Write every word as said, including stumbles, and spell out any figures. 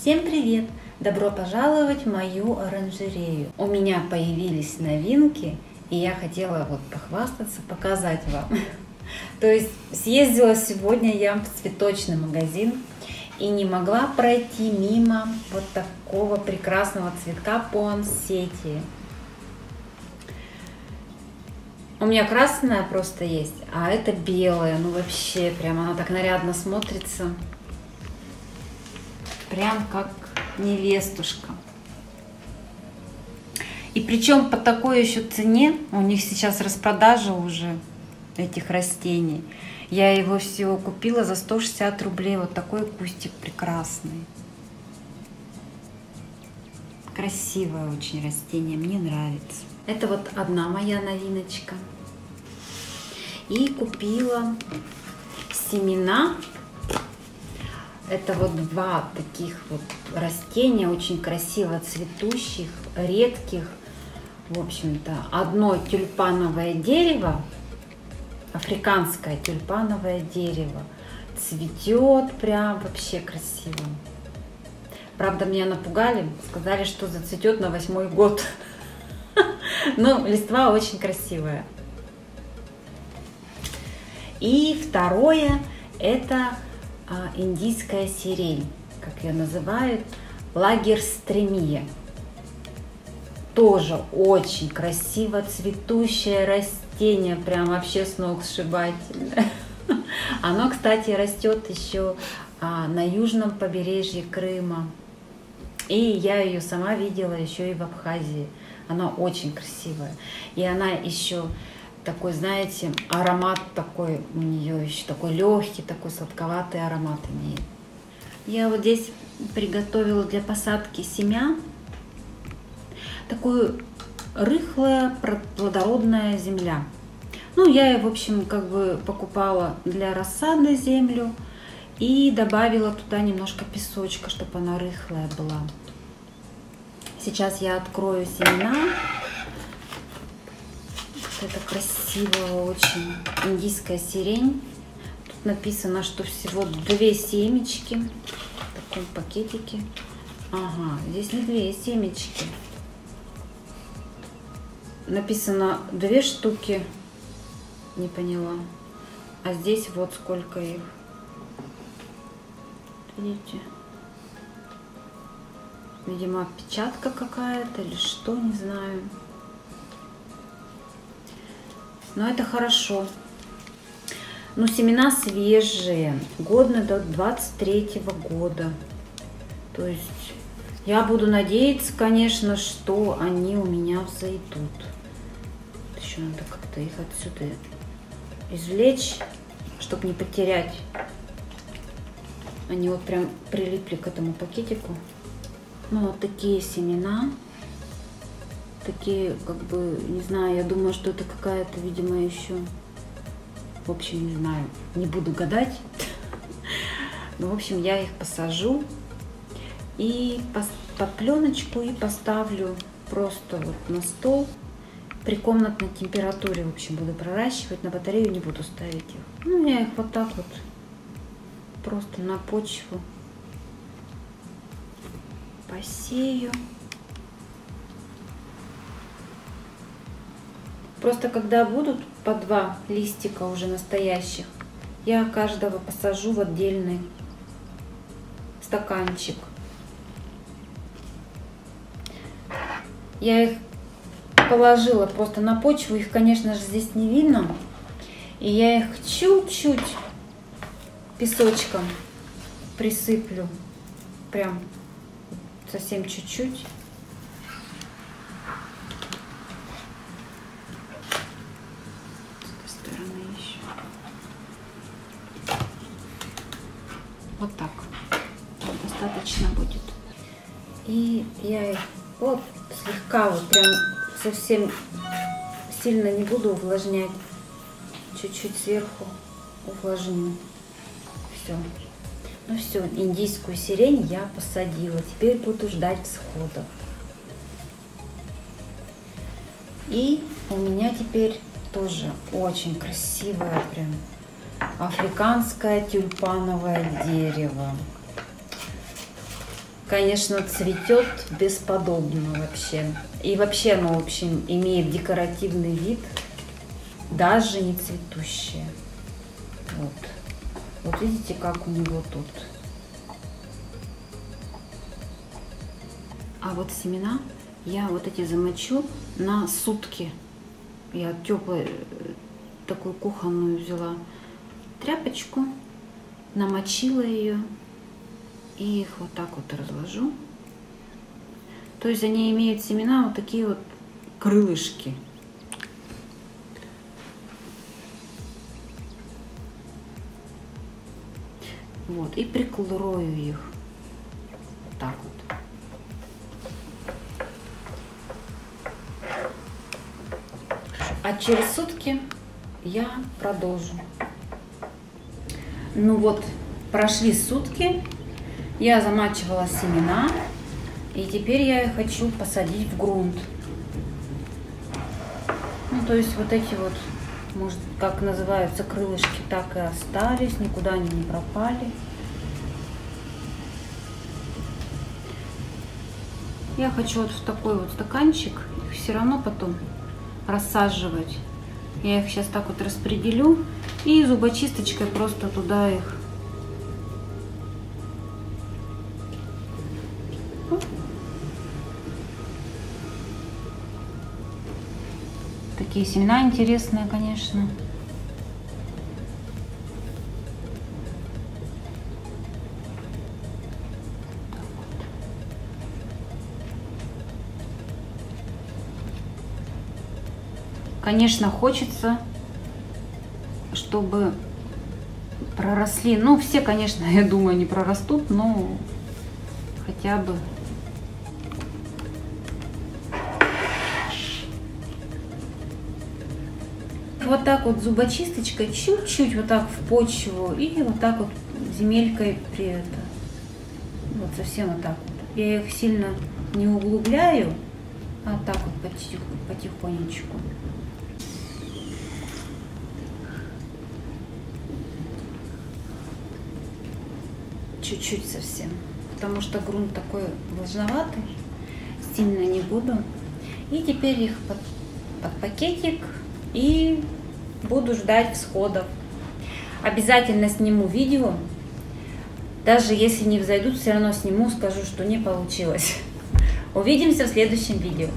Всем привет! Добро пожаловать в мою оранжерею. У меня появились новинки, и я хотела вот похвастаться, показать вам. То есть съездила сегодня я в цветочный магазин и не могла пройти мимо вот такого прекрасного цветка пуансетии. У меня красная просто есть, а это белая. Ну вообще, прям она так нарядно смотрится. Прям как невестушка. И причем по такой еще цене, у них сейчас распродажа уже этих растений. Я его всего купила за сто шестьдесят рублей. Вот такой кустик прекрасный. Красивое очень растение, мне нравится. Это вот одна моя новиночка. И купила семена. Это вот два таких вот растения, очень красиво цветущих, редких. В общем-то, одно тюльпановое дерево, африканское тюльпановое дерево. Цветет прям вообще красиво. Правда, меня напугали, сказали, что зацветет на восьмой год. Но листва очень красивая. И второе, это индийская сирень, как ее называют, лагерстремия. Тоже очень красиво цветущее растение, прям вообще с ног сшибательное. Оно, кстати, растет еще на южном побережье Крыма. И я ее сама видела еще и в Абхазии. Она очень красивая. И она еще такой, знаете, аромат такой, у нее еще такой легкий, такой сладковатый аромат имеет. Я вот здесь приготовила для посадки семян. Такую рыхлая, плодородная земля. Ну, я, в общем, как бы покупала для рассады землю. И добавила туда немножко песочка, чтобы она рыхлая была. Сейчас я открою семена. Вот это красивая очень индийская сирень. Тут написано, что всего две семечки в таком пакетике. Ага, здесь не две семечки. Написано две штуки. Не поняла. А здесь вот сколько их. Видите? Видимо, отпечатка какая-то или что, не знаю. Но это хорошо. Но семена свежие, годны до двадцать третьего года. То есть я буду надеяться, конечно, что они у меня взойдут. Еще надо как-то их отсюда извлечь, чтобы не потерять. Они вот прям прилипли к этому пакетику. Ну, вот такие семена. Такие, как бы, не знаю, я думаю, что это какая-то, видимо, еще... В общем, не знаю, не буду гадать. Но, в общем, я их посажу. И под пленочку и поставлю просто вот на стол. При комнатной температуре, в общем, буду проращивать. На батарею не буду ставить их. Ну, я их вот так вот... Просто на почву посею. Просто когда будут по два листика уже настоящих, я каждого посажу в отдельный стаканчик. Я их положила просто на почву. Их, конечно же, здесь не видно. И я их чуть-чуть песочком присыплю, прям совсем чуть-чуть. С этой стороны еще. Вот так. Достаточно будет. И я их вот слегка, вот прям совсем сильно не буду увлажнять. Чуть-чуть сверху увлажню. Все. Ну все, индийскую сирень я посадила. Теперь буду ждать всходов. И у меня теперь тоже очень красивое прям африканское тюльпановое дерево. конечно, цветет бесподобно вообще. И вообще оно, в общем, имеет декоративный вид, даже не цветущее. Вот. Вот видите, как у него тут. А вот семена я вот эти замочу на сутки. Я теплую такую кухонную взяла тряпочку, намочила ее и их вот так вот разложу. То есть они имеют семена вот такие вот крылышки. Вот, и прикрою их вот так вот. А через сутки я продолжу. Ну вот, прошли сутки, я замачивала семена, и теперь я их хочу посадить в грунт. Ну, то есть вот эти вот, может, как называются, крылышки, так и остались, никуда они не пропали. Я хочу вот в такой вот стаканчик, их все равно потом рассаживать. Я их сейчас так вот распределю и зубочисточкой просто туда их. Такие семена интересные, конечно. Конечно, хочется, чтобы проросли. Ну, все, конечно, я думаю, не прорастут, но хотя бы. Вот так вот зубочисточкой, чуть-чуть вот так в почву и вот так вот земелькой при это. Вот совсем вот так вот. Я их сильно не углубляю, а так вот потихонечку. Чуть-чуть совсем, потому что грунт такой влажноватый, сильно не буду. И теперь их под, под пакетик и буду ждать всходов. Обязательно сниму видео, даже если не взойдут, все равно сниму, скажу, что не получилось. Увидимся в следующем видео.